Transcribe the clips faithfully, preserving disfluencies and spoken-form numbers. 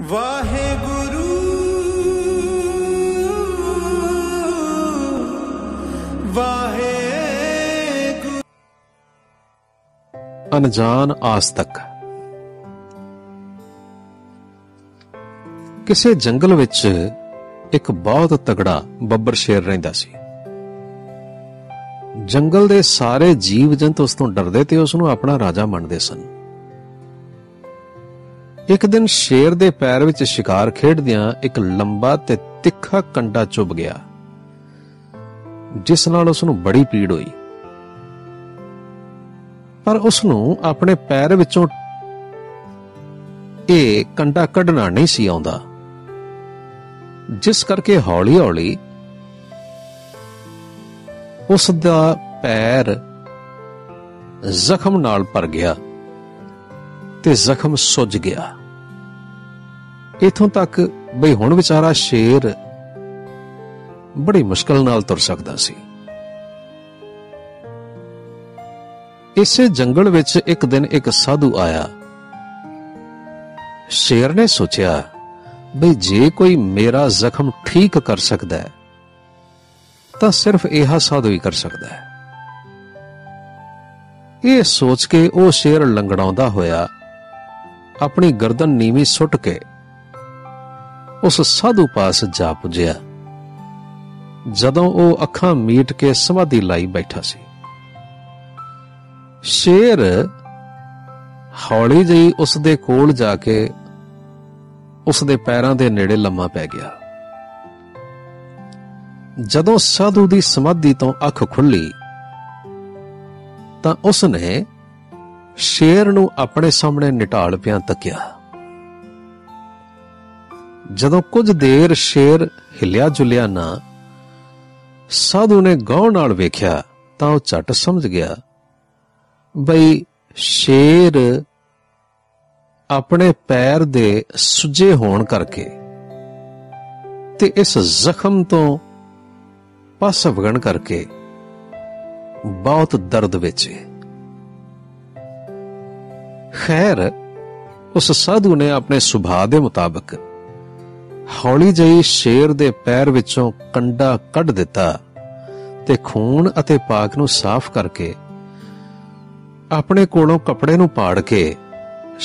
वाहेगुरु वाहेगुरु। अनजान आस्तक। किसी जंगल विच एक बहुत तगड़ा बब्बर शेर रहिंदा सी। जंगल दे सारे जीव जंत उस तों डरदे ते उसनूं अपना राजा मनदे सन। एक दिन शेर दे पैर विच शिकार खेडदियां एक लंबा ते तिखा कंडा चुभ गया, जिस नाल उसनूं बड़ी पीड़ हुई, पर उसनूं अपने पैर विचों ए कंडा कढ़ना नहीं सी आउंदा, जिस करके हौली हौली उस दा पैर जख्म नाल भर गया ते जख्म सुज गया। इथों तक बई हुण विचारा शेर बड़ी मुश्किल नाल तुर सकदा सी। इसे जंगल विच एक दिन एक साधु आया। शेर ने सोचिया बई जे कोई मेरा जख्म ठीक कर सकदा है तां सिर्फ इहा साधु ही कर सकदा है। यह सोच के वह शेर लंगड़ाउंदा होया अपनी गर्दन नीवी सुट के उस साधु पास जा पुजया, जदों वो अखां मीट के समाधि लाई बैठा सी। शेर हौली जई उस दे कोल जाके उस दे पैरां दे नेड़े लम्मा पै गया। जदों साधु दी समाधि तो अख खुली तां उसने शेर नू अपने सामने निटाल पिया तकिया। जदों कुछ देर शेर हिलिया जुलिया ना, साधु ने गौर नाल वेख्या तां ओह झट समझ गया बई शेर अपने पैर दे सुजे होण करके ते इस जख्म तो पासा वगण करके बहुत दर्द विच। खैर उस साधु ने अपने सुभाव के मुताबिक हौली जई शेर दे पैर विचों कंडा कढ़ दिता ते खून अते पाक नू साफ करके अपने कोलों कपड़े नू पाड़ के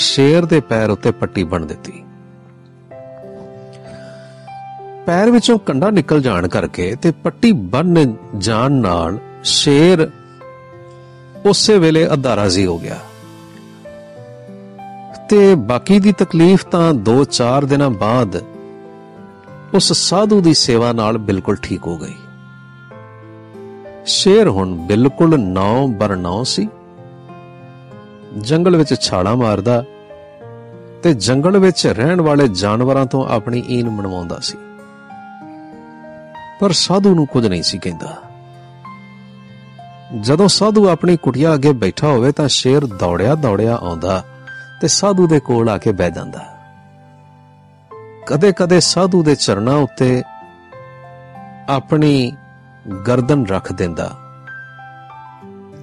शेर दे पैर उत्ते पट्टी बन दिती। पैर विचों कंडा निकल जान करके ते पट्टी बन जान नाल शेर उसे वेले अदा राजी हो गया ते बाकी दी तकलीफ तां दो चार दिन बाद उस साधु दी सेवा नाल बिल्कुल ठीक हो गई। शेर हुण बिल्कुल नौ बर नौ सी। जंगल विच छाला मारदा ते जंगल विच रहण वाले जानवरां तो अपनी ईन मनवाउंदा सी, पर साधु नू कुछ नहीं सी कहंदा। जदों साधु अपनी कुटिया अगे बैठा होवे तां शेर दौड़िया दौड़िया आउंदा ते साधु दे कोल आके बह जांदा। कदे कदे साधु दे चरणां उत्ते अपनी गर्दन रख देंदा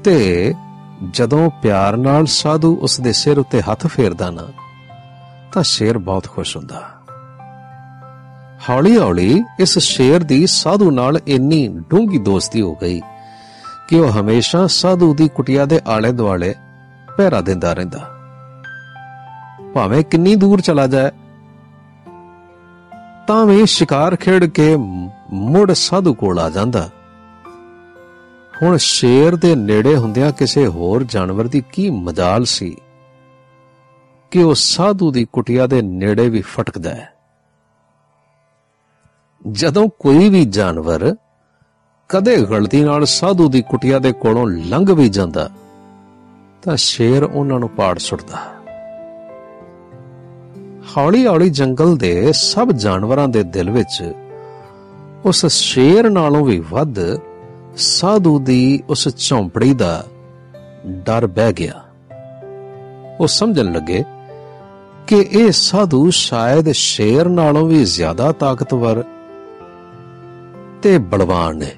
ते जदों प्यार नाल साधु उस दे सिर उत्ते हथ फेरदा ना तां शेर बहुत खुश हुंदा। हौली हौली इस शेर दी साधु नाल इन्नी डूंगी दोस्ती हो गई कि वह हमेशा साधु दी कुटिया दे आले दुआले पैरा देंदा रहिंदा, भावें किन्नी दूर चला जाए तां वे शिकार खेड़ के मुड़ साधु कोल आ जांदा। हुण शेर दे नेड़े हुंदियां किसी होर जानवर दी की मजाल सी कि वह साधु दी कुटिया दे नेड़े भी फटकदा है। जदों कोई भी जानवर कदे गलती नाल साधु दी कुटिया दे कोलों लंघ भी जांदा तां शेर उन्हां नूं पाड़ सुटदा। हौली हौली जंगल दे सब जानवरां दे दिल विच उस शेर नालों भी वध साधु दी उस झोंपड़ी दा डर बह गया। वो समझन लगे कि यह साधु शायद शेर नालों भी ज्यादा ताकतवर ते बलवान है,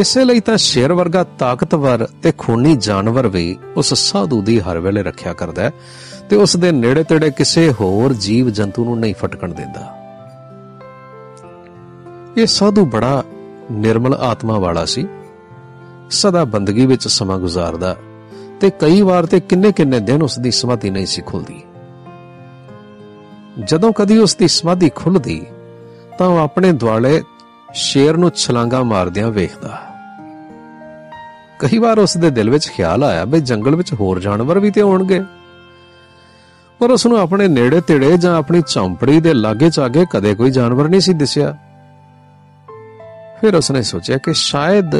इसे लई तां शेर वर्गा ताकतवर ते खूनी जानवर भी उस साधु दी हर वेले रखिया करदा है ਤੇ ਉਸ ਦੇ ਨੇੜੇ ਤੇੜੇ ਕਿਸੇ ਹੋਰ ਜੀਵ ਜੰਤੂ ਨੂੰ ਨਹੀਂ ਫਟਕਣ ਦਿੰਦਾ। ਇਹ ਸਾਧੂ ਬੜਾ ਨਿਰਮਲ ਆਤਮਾ ਵਾਲਾ ਸੀ, ਸਦਾ ਬੰਦਗੀ ਵਿੱਚ ਸਮਾਂ ਗੁਜ਼ਾਰਦਾ ਤੇ ਕਈ ਵਾਰ ਤੇ ਕਿੰਨੇ ਕਿੰਨੇ ਦਿਨ ਉਸ ਦੀ ਸਮਾਧੀ ਨਹੀਂ ਸੀ ਖੁੱਲਦੀ। ਜਦੋਂ ਕਦੀ ਉਸ ਦੀ ਸਮਾਧੀ ਖੁੱਲਦੀ ਤਾਂ ਉਹ ਆਪਣੇ ਦੁਆਲੇ ਸ਼ੇਰ ਨੂੰ ਛਲਾਂਗਾ ਮਾਰਦਿਆਂ ਵੇਖਦਾ। ਕਈ ਵਾਰ ਉਸ ਦੇ ਦਿਲ ਵਿੱਚ ਖਿਆਲ ਆਇਆ ਬਈ ਜੰਗਲ ਵਿੱਚ ਹੋਰ ਜਾਨਵਰ ਵੀ ਤੇ ਹੋਣਗੇ, ਪਰ ਉਸ ਨੂੰ ਆਪਣੇ ਨੇੜੇ ਤੇੜੇ ਜਾਂ ਆਪਣੀ ਚੌਂਪੜੀ ਦੇ ਲਾਗੇ ਚਾਗੇ ਕਦੇ ਕੋਈ ਜਾਨਵਰ ਨਹੀਂ ਸੀ ਦਿਸਿਆ। ਫਿਰ ਉਸਨੇ ਸੋਚਿਆ ਕਿ ਸ਼ਾਇਦ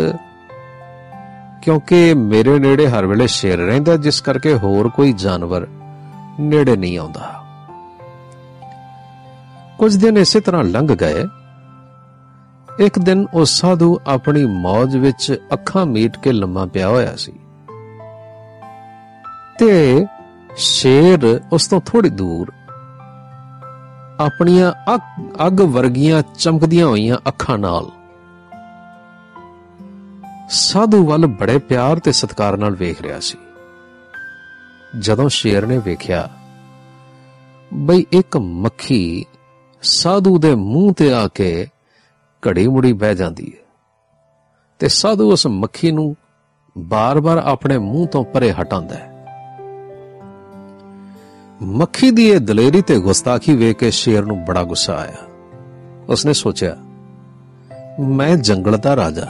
ਕਿਉਂਕਿ ਮੇਰੇ ਨੇੜੇ ਹਰ ਵੇਲੇ ਸ਼ੇਰ ਰਹਿੰਦਾ ਜਿਸ ਕਰਕੇ ਹੋਰ ਕੋਈ ਜਾਨਵਰ ਨੇੜੇ ਨਹੀਂ ਆਉਂਦਾ। ਕੁਝ ਦਿਨ ਇਸੇ ਤਰ੍ਹਾਂ ਲੰਘ ਗਏ। ਇੱਕ ਦਿਨ ਉਹ ਸਾਧੂ ਆਪਣੀ ਮੌਜ ਵਿੱਚ ਅੱਖਾਂ ਮੀਟ ਕੇ ਲੰਮਾ ਪਿਆ ਹੋਇਆ ਸੀ ਤੇ ਸ਼ੇਰ ਉਸ ਤੋਂ ਥੋੜੀ ਦੂਰ ਆਪਣੀਆਂ ਅੱਗ ਵਰਗੀਆਂ ਚਮਕਦੀਆਂ ਹੋਈਆਂ ਅੱਖਾਂ ਨਾਲ ਸਾਧੂ ਵੱਲ ਬੜੇ ਪਿਆਰ ਤੇ ਸਤਿਕਾਰ ਨਾਲ ਵੇਖ ਰਿਹਾ ਸੀ। ਜਦੋਂ ਸ਼ੇਰ ਨੇ ਵੇਖਿਆ ਬਈ ਇੱਕ ਮੱਖੀ ਸਾਧੂ ਦੇ ਮੂੰਹ ਤੇ ਆ ਕੇ ਘੜੀ ਮੁੜੀ ਬਹਿ ਜਾਂਦੀ ਹੈ ਤੇ ਸਾਧੂ ਉਸ ਮੱਖੀ ਨੂੰ ਬਾਰ-ਬਾਰ ਆਪਣੇ ਮੂੰਹ ਤੋਂ ਪਰੇ ਹਟਾਉਂਦਾ ਹੈ। ਮੱਖੀ ਦੀ ਇਹ ਦਲੇਰੀ ਤੇ ਗੁਸਤਾਖੀ ਵੇਖ ਕੇ ਸ਼ੇਰ ਨੂੰ ਬੜਾ ਗੁੱਸਾ ਆਇਆ। ਉਸਨੇ ਸੋਚਿਆ ਮੈਂ ਜੰਗਲ ਦਾ ਰਾਜਾ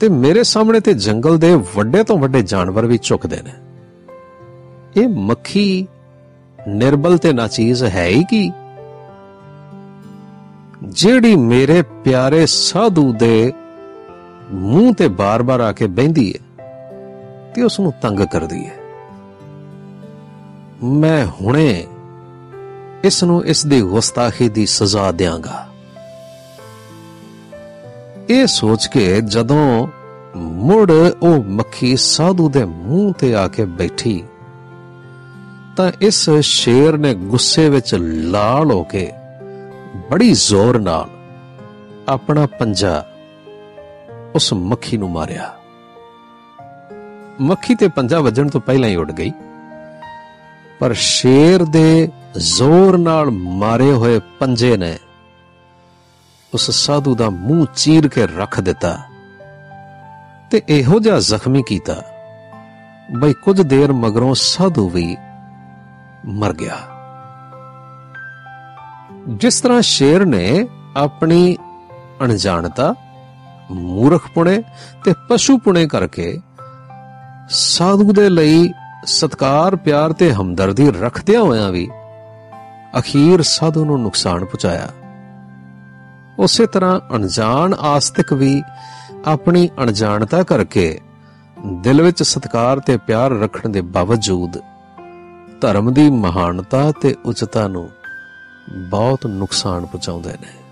ਤੇ ਮੇਰੇ ਸਾਹਮਣੇ ਤੇ ਜੰਗਲ ਦੇ ਵੱਡੇ ਤੋਂ ਵੱਡੇ ਜਾਨਵਰ ਵੀ ਝੁਕਦੇ ਨੇ, ਇਹ ਮੱਖੀ ਨਿਰਬਲ ਤੇ ਨਾਚੀਜ਼ ਹੈ ਹੀ ਕੀ ਜਿਹੜੀ ਮੇਰੇ ਪਿਆਰੇ ਸਾਧੂ ਦੇ ਮੂੰਹ ਤੇ ਬਾਰ-ਬਾਰ ਆ ਕੇ ਬਹਿੰਦੀ ਹੈ ਤੇ ਉਸ ਨੂੰ ਤੰਗ ਕਰਦੀ ਹੈ। ਮੈਂ ਹੁਣੇ ਇਸ ਨੂੰ ਇਸ ਦੀ ਗੁਸਤਾਖੀ ਦੀ ਸਜ਼ਾ ਦਿਆਂਗਾ। ਇਹ ਸੋਚ ਕੇ ਜਦੋਂ ਮੁੜ ਉਹ ਮੱਖੀ ਸਾਧੂ ਦੇ ਮੂੰਹ ਤੇ ਆ ਕੇ ਬੈਠੀ ਤਾਂ ਇਸ ਸ਼ੇਰ ਨੇ ਗੁੱਸੇ ਵਿੱਚ ਲਾਲ ਹੋ ਕੇ ਬੜੀ ਜ਼ੋਰ ਨਾਲ ਆਪਣਾ ਪੰਜਾ ਉਸ ਮੱਖੀ ਨੂੰ ਮਾਰਿਆ। ਮੱਖੀ ਤੇ ਪੰਜਾ ਵੱਜਣ ਤੋਂ ਪਹਿਲਾਂ ਹੀ ਉੱਡ ਗਈ, ਪਰ ਸ਼ੇਰ ਦੇ ਜ਼ੋਰ ਨਾਲ ਮਾਰੇ ਹੋਏ ਪੰਜੇ ਨੇ ਉਸ ਸਾਧੂ ਦਾ ਮੂੰਹ ਚੀਰ ਕੇ ਰੱਖ ਦਿੱਤਾ ਤੇ ਇਹੋ ਜਿਹਾ ਜ਼ਖਮੀ ਕੀਤਾ ਬਈ ਕੁਝ ਦੇਰ ਮਗਰੋਂ ਸਾਧੂ ਵੀ ਮਰ ਗਿਆ। ਜਿਸ ਤਰ੍ਹਾਂ ਸ਼ੇਰ ਨੇ ਆਪਣੀ ਅਣਜਾਣਤਾ, ਮੂਰਖਪੁਣੇ ਤੇ ਪਸ਼ੂਪੁਣੇ ਕਰਕੇ ਸਾਧੂ ਦੇ ਲਈ ਸਤਿਕਾਰ, ਪਿਆਰ ਤੇ ਹਮਦਰਦੀ ਰੱਖਦਿਆਂ ਹੋਇਆਂ ਵੀ ਅਖੀਰ ਸਾਧੂ ਨੂੰ ਨੁਕਸਾਨ ਪਹੁੰਚਾਇਆ, ਉਸੇ ਤਰ੍ਹਾਂ ਅਣਜਾਣ ਆਸਤਿਕ ਵੀ ਆਪਣੀ ਅਣਜਾਣਤਾ ਕਰਕੇ ਦਿਲ ਵਿੱਚ ਸਤਿਕਾਰ ਤੇ ਪਿਆਰ ਰੱਖਣ ਦੇ ਬਾਵਜੂਦ ਧਰਮ ਦੀ ਮਹਾਨਤਾ ਤੇ ਉੱਚਤਾ ਨੂੰ ਬਹੁਤ ਨੁਕਸਾਨ ਪਹੁੰਚਾਉਂਦੇ ਨੇ।